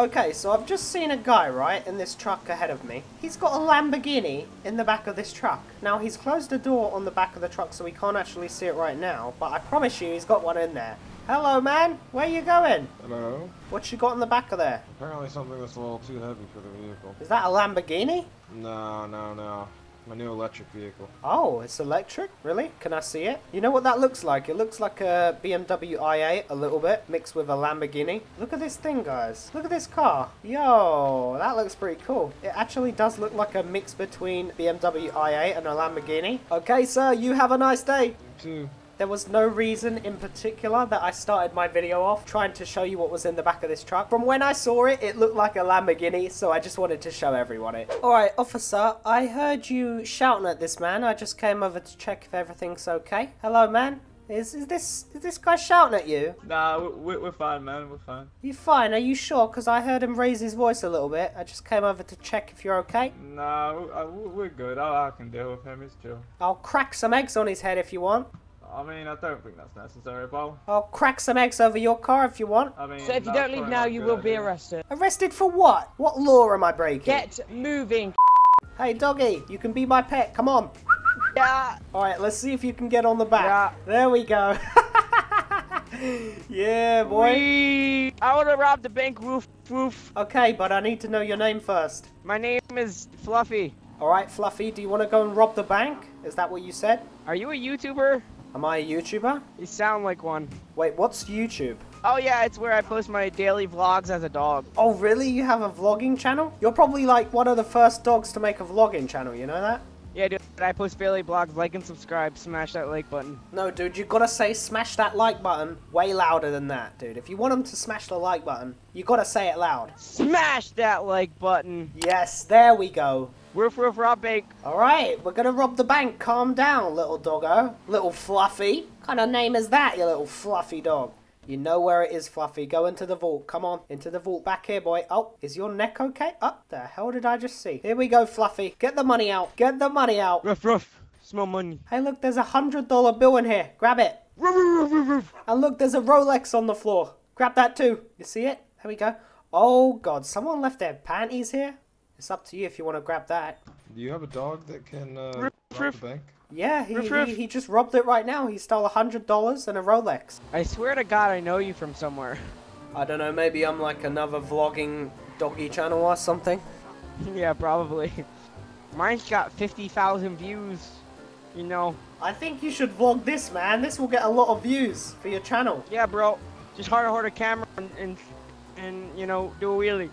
Okay, so I've just seen a guy, right, in this truck ahead of me. He's got a Lamborghini in the back of this truck. Now, he's closed the door on the back of the truck, so we can't actually see it right now, but I promise you he's got one in there. Hello, man. Where you going? Hello. What you got in the back of there? Apparently something that's a little too heavy for the vehicle. Is that a Lamborghini? No. My new electric vehicle. Oh, it's electric? Really? Can I see it? You know what that looks like? It looks like a BMW i8 a little bit, mixed with a Lamborghini. Look at this thing, guys. Look at this car. Yo, that looks pretty cool. It actually does look like a mix between BMW i8 and a Lamborghini. Okay, sir, you have a nice day. You too. There was no reason in particular that I started my video off trying to show you what was in the back of this truck. From when I saw it, it looked like a Lamborghini, so I just wanted to show everyone it. Alright, officer, I heard you shouting at this man. I just came over to check if everything's okay. Hello, man. Is this guy shouting at you? Nah, we're fine, man. We're fine. You fine? Are you sure? Because I heard him raise his voice a little bit. I just came over to check if you're okay. Nah, we're good. I can deal with him. It's chill. I'll crack some eggs on his head if you want. I mean, I don't think that's necessary, pal. I'll crack some eggs over your car if you want. I mean, so if you don't leave now, you will be arrested. Arrested for what? What law am I breaking? Get moving. Hey, doggy, you can be my pet. Come on. Yeah. All right, let's see if you can get on the back. Yeah. There we go. Yeah, boy. Wee. I want to rob the bank. Woof, woof. Okay, but I need to know your name first. My name is Fluffy. All right, Fluffy, do you want to go and rob the bank? Is that what you said? Are you a YouTuber? Am I a YouTuber? You sound like one. Wait, what's YouTube? Oh yeah, it's where I post my daily vlogs as a dog. Oh really? You have a vlogging channel? You're probably like one of the first dogs to make a vlogging channel, you know that? Yeah, dude, I post daily vlogs. Like and subscribe, smash that like button. No, dude, you gotta say smash that like button way louder than that, dude. If you want them to smash the like button, you gotta say it loud. Smash that like button. Yes, there we go. Roof, roof, rob bank. All right, we're gonna rob the bank. Calm down, little doggo. Little Fluffy. What kind of name is that, you little fluffy dog? You know where it is, Fluffy. Go into the vault. Come on. Into the vault. Back here, boy. Oh, is your neck okay? Oh, the hell did I just see? Here we go, Fluffy. Get the money out. Get the money out. Ruff, ruff. Small money. Hey, look, there's $100 bill in here. Grab it. Ruff, ruff, ruff, ruff. And look, there's a Rolex on the floor. Grab that too. You see it? There we go. Oh, God. Someone left their panties here? It's up to you if you want to grab that. Do you have a dog that can ruff, rob ruff. The bank? Yeah, he just robbed it right now. He stole $100 and a Rolex. I swear to God, I know you from somewhere. I don't know, maybe I'm like another vlogging doggy channel or something. Yeah, probably. Mine's got 50,000 views, you know. I think you should vlog this, man. This will get a lot of views for your channel. Yeah, bro. Just hard a camera and you know, do a wheelie.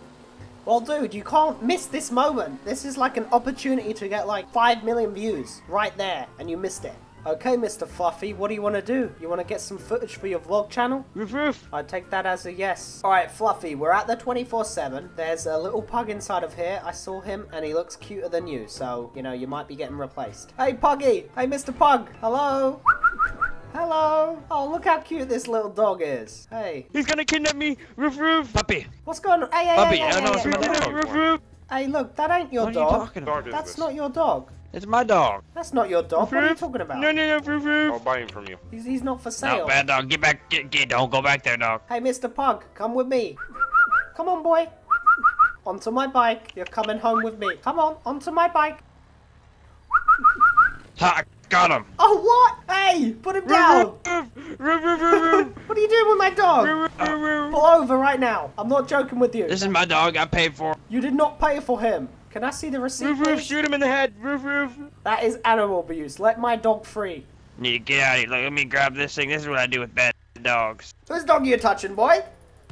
Well, dude, you can't miss this moment. This is like an opportunity to get like 5 million views right there, and you missed it. Okay, Mr. Fluffy, what do you want to do? You want to get some footage for your vlog channel? Roof, roof. I take that as a yes. All right, Fluffy, we're at the 24/7. There's a little pug inside of here. I saw him, and he looks cuter than you, so, you know, you might be getting replaced. Hey, Puggy. Hey, Mr. Pug. Hello. Hello! Oh, look how cute this little dog is. Hey. He's gonna kidnap me! Roof, roof! Puppy! What's going on? Hey, puppy! Hey, look, that ain't your dog. What are you talking about? That's not your dog. It's my dog. That's not your dog. Roof, what are you talking about? No, roof, roof. I'll buy him from you. He's not for sale. No, bad dog. Get back. Get, don't go back there, dog. Hey, Mr. Pug, come with me. Come on, boy. Onto my bike. You're coming home with me. Come on, onto my bike. Ha! Got him. Oh, what? Hey, put him down. What are you doing with my dog? Pull over right now. I'm not joking with you. This is my dog. I paid for him. You did not pay for him. Can I see the receipt? Roof, roof, shoot him in the head. Roof, roof. That is animal abuse. Let my dog free. Need to get out of here. Let me grab this thing. This is what I do with bad dogs. Whose dog are you touching, boy?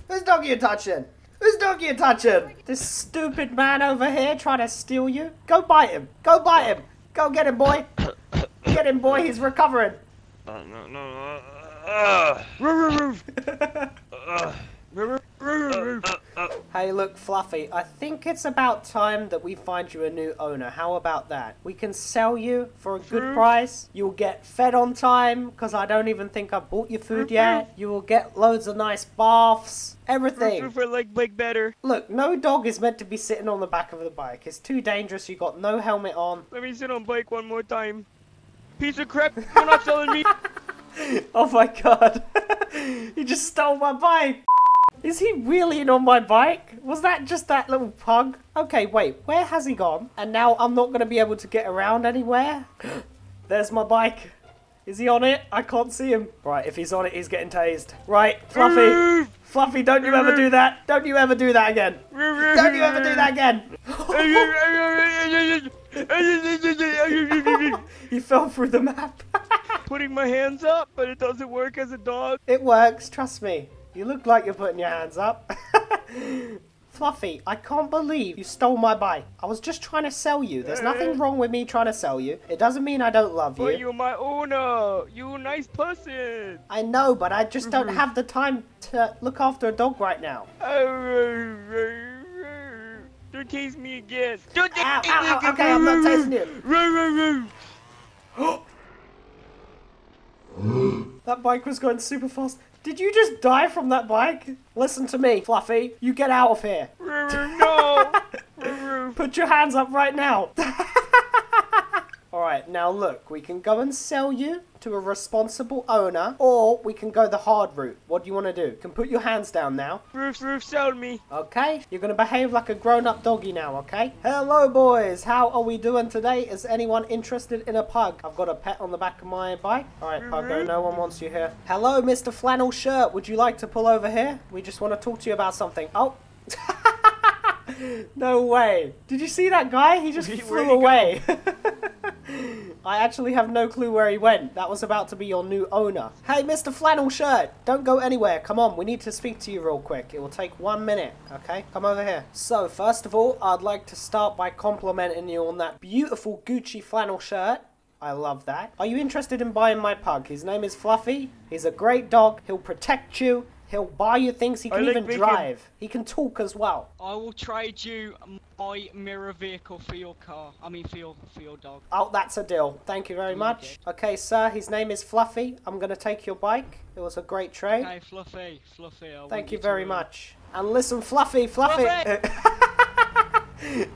Whose dog are you touching? Whose dog are you touching? This stupid man over here trying to steal you. Go bite him. Go bite him. Go get him, boy. Get him, boy. He's recovering. Hey, look, Fluffy. I think it's about time that we find you a new owner. How about that? We can sell you for a good price. You'll get fed on time, because I don't even think I bought your food yet. You will get loads of nice baths. Everything. For like better. Look, no dog is meant to be sitting on the back of the bike. It's too dangerous. You got no helmet on. Let me sit on bike one more time. Piece of crap, you're not selling me. Oh my God. You just stole my bike. Is he wheeling in on my bike? Was that just that little pug? Okay, wait, where has he gone? And now I'm not going to be able to get around anywhere? There's my bike. Is he on it? I can't see him. Right, if he's on it, he's getting tased. Right, Fluffy. Fluffy, don't you ever do that. Don't you ever do that again. Don't you ever do that again. He fell through the map. Putting my hands up, but it doesn't work as a dog. It works, trust me. You look like you're putting your hands up. Fluffy, I can't believe you stole my bike. I was just trying to sell you. There's nothing wrong with me trying to sell you. It doesn't mean I don't love you. But you're my owner. You're a nice person. I know, but I just don't have the time to look after a dog right now. Don't tase me again. Don't tase me again. Okay, I'm not tasing you. That bike was going super fast. Did you just die from that bike? Listen to me, Fluffy. You get out of here. No. Put your hands up right now. All right, now look. We can go and sell you to a responsible owner, or we can go the hard route. What do you want to do? You can put your hands down now. Sell me. Okay. You're going to behave like a grown-up doggy now, okay? Hello, boys. How are we doing today? Is anyone interested in a pug? I've got a pet on the back of my bike. All right, Puggo. No one wants you here. Hello, Mr. Flannel Shirt. Would you like to pull over here? We just want to talk to you about something. Oh. No way. Did you see that guy? He just flew away. I actually have no clue where he went. That was about to be your new owner. Hey, Mr. Flannel Shirt, don't go anywhere. Come on, we need to speak to you real quick. It will take 1 minute, okay? Come over here. So, first of all, I'd like to start by complimenting you on that beautiful Gucci flannel shirt. I love that. Are you interested in buying my pug? His name is Fluffy. He's a great dog. He'll protect you. He'll buy you things. He can even drive. He can talk as well. I will trade you my mirror vehicle for your car. I mean, for your dog. Oh, that's a deal. Thank you very much. Okay, sir. His name is Fluffy. I'm going to take your bike. It was a great trade. Okay, Fluffy. Fluffy. Thank you very much. And listen, Fluffy. Fluffy.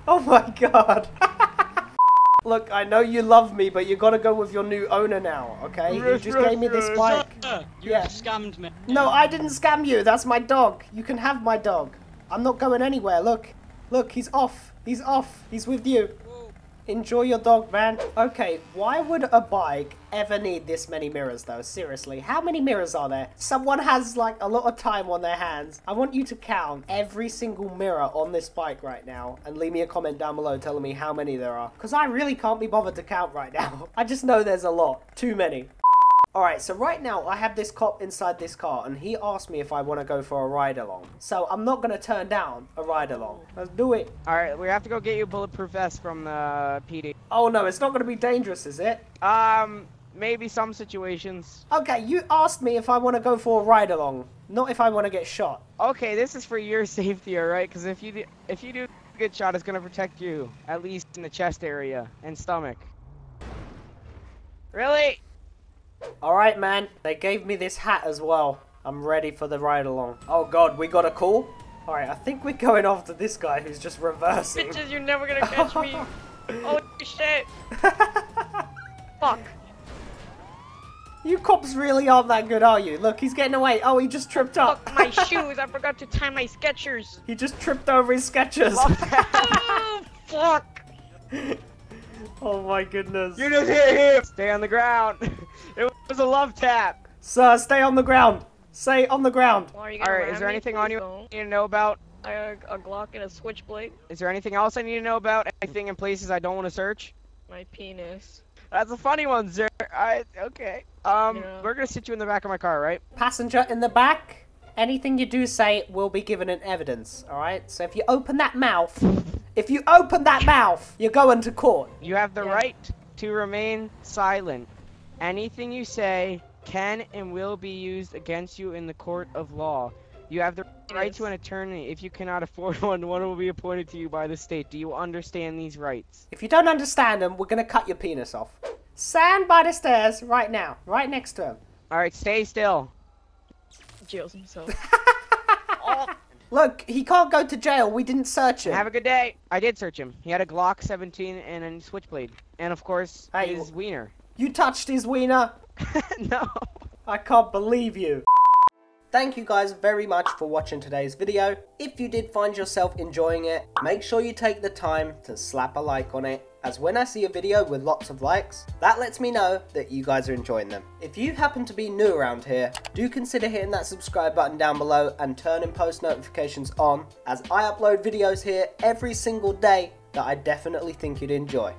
Oh, my God. Look, I know you love me, but you gotta go with your new owner now, okay? You just gave me this bike. You scammed me. No, I didn't scam you. That's my dog. You can have my dog. I'm not going anywhere. Look. Look, he's off. He's off. He's with you. Enjoy your dog, man. Okay, why would a bike ever need this many mirrors, though? Seriously, how many mirrors are there? Someone has, like, a lot of time on their hands. I want you to count every single mirror on this bike right now and leave me a comment down below telling me how many there are, because I really can't be bothered to count right now. I just know there's a lot. Too many. Alright, so right now I have this cop inside this car and he asked me if I want to go for a ride-along. So I'm not going to turn down a ride-along. Let's do it. Alright, we have to go get you a bulletproof vest from the PD. Oh no, it's not going to be dangerous, is it? Maybe some situations. Okay, you asked me if I want to go for a ride-along, not if I want to get shot. Okay, this is for your safety, alright? Because if you do a good shot, it's going to protect you, at least in the chest area and stomach. Really? Alright, man. They gave me this hat as well. I'm ready for the ride-along. Oh, God. We got a call? Alright, I think we're going after this guy who's just reversing. Bitches, you're never gonna catch me. Oh, shit. Fuck. You cops really aren't that good, are you? Look, he's getting away. Oh, he just tripped up. Fuck my shoes. I forgot to tie my Skechers. He just tripped over his Skechers. Oh, fuck. Oh, my goodness. You just hit him. Stay on the ground. It was a love tap. Sir, stay on the ground. Stay on the ground. Well, alright, is there anything on you I need to know about? A Glock and a switchblade. Is there anything else I need to know about? Anything in places I don't want to search? My penis. That's a funny one, sir. Okay. Yeah. We're gonna sit you in the back of my car, right? Passenger in the back. Anything you do say will be given in evidence, alright? So if you open that mouth, you're going to court. You have the right to remain silent. Anything you say can and will be used against you in the court of law. You have the right to an attorney. If you cannot afford one, one will be appointed to you by the state. Do you understand these rights? If you don't understand them, we're going to cut your penis off. Stand by the stairs right now, right next to him. All right, stay still. Jails himself. Look, he can't go to jail. We didn't search him. Have a good day. I did search him. He had a Glock 17 and a switchblade. And of course, his wiener. You touched his wiener? No. I can't believe you. Thank you guys very much for watching today's video. If you did find yourself enjoying it, make sure you take the time to slap a like on it, as when I see a video with lots of likes, that lets me know that you guys are enjoying them. If you happen to be new around here, do consider hitting that subscribe button down below and turning post notifications on, as I upload videos here every single day that I definitely think you'd enjoy.